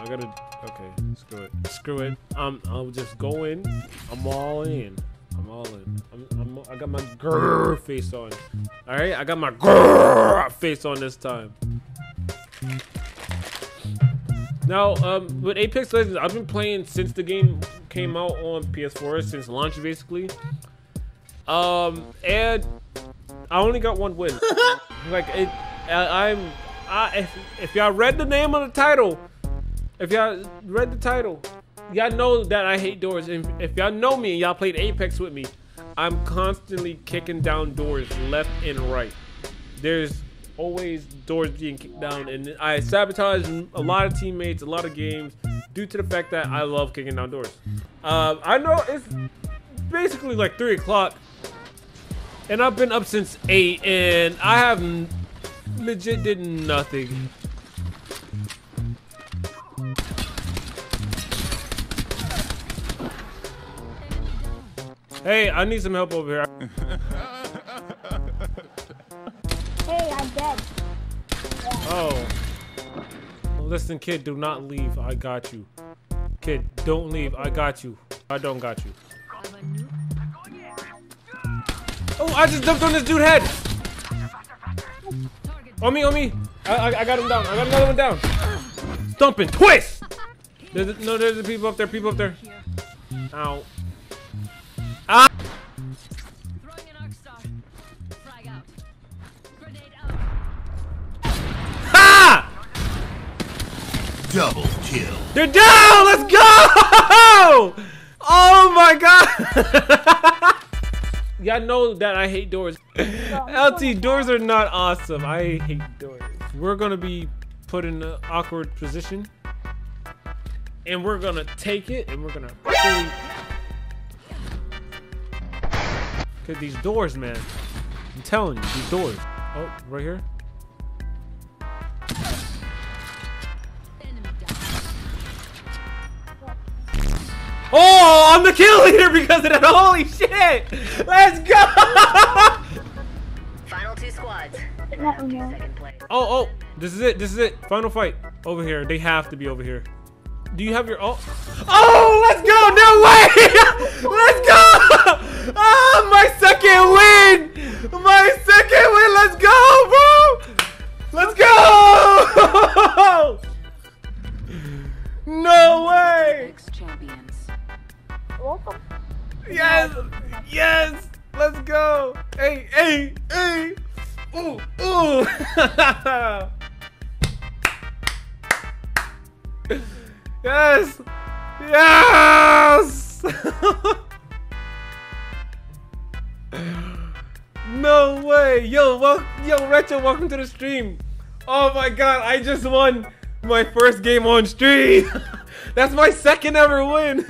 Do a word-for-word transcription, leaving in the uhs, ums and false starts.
I gotta, okay, screw it. Screw it. I'm, I'll just go in. I'm all in. I'm all in. I'm, I'm, I got my grrr face on. All right, I got my grrr face on this time. Now, um, with Apex Legends, I've been playing since the game came out on P S four, since launch, basically. Um, and I only got one win. Like, it, I, I'm, I, if, if y'all read the name of the title, if y'all read the title, y'all know that I hate doors. And if y'all know me and y'all played Apex with me, I'm constantly kicking down doors left and right. There's always doors being kicked down, and I sabotage a lot of teammates, a lot of games, due to the fact that I love kicking down doors. Uh, I know it's basically like three o'clock, and I've been up since eight, and I have legit did nothing. Hey, I need some help over here. Hey, I'm dead. Yeah. Oh. Listen, kid, do not leave. I got you. Kid, don't leave. I got you. I don't got you. Oh, I just dumped on this dude's head. On me, on me. I, I, I got him down. I got another one down. Stomp and twist. There's a, no, there's a people up there. People up there. Ow. Ah! Ha! Double kill. They're down. Let's go! Oh my god! Y'all know that I hate doors. L T, doors are not awesome. I hate doors. We're gonna be put in an awkward position, and we're gonna take it, and we're gonna fully. Cause these doors, man. I'm telling you, these doors. Oh, right here. Oh, I'm the kill leader because of that. Holy shit! Let's go! Final two squads. Oh, oh, this is it. This is it. Final fight over here. They have to be over here. Do you have your? Oh, oh, let's go! No way! Let's go! Oh, my second win! My second win! Let's go, bro! Let's go! No way! Yes! Yes! Let's go! Hey! Hey! Hey! Ooh! Ooh! Yes! Yes! No way! Yo, well, yo, Retro, welcome to the stream! Oh my god, I just won my first game on stream! That's my second ever win!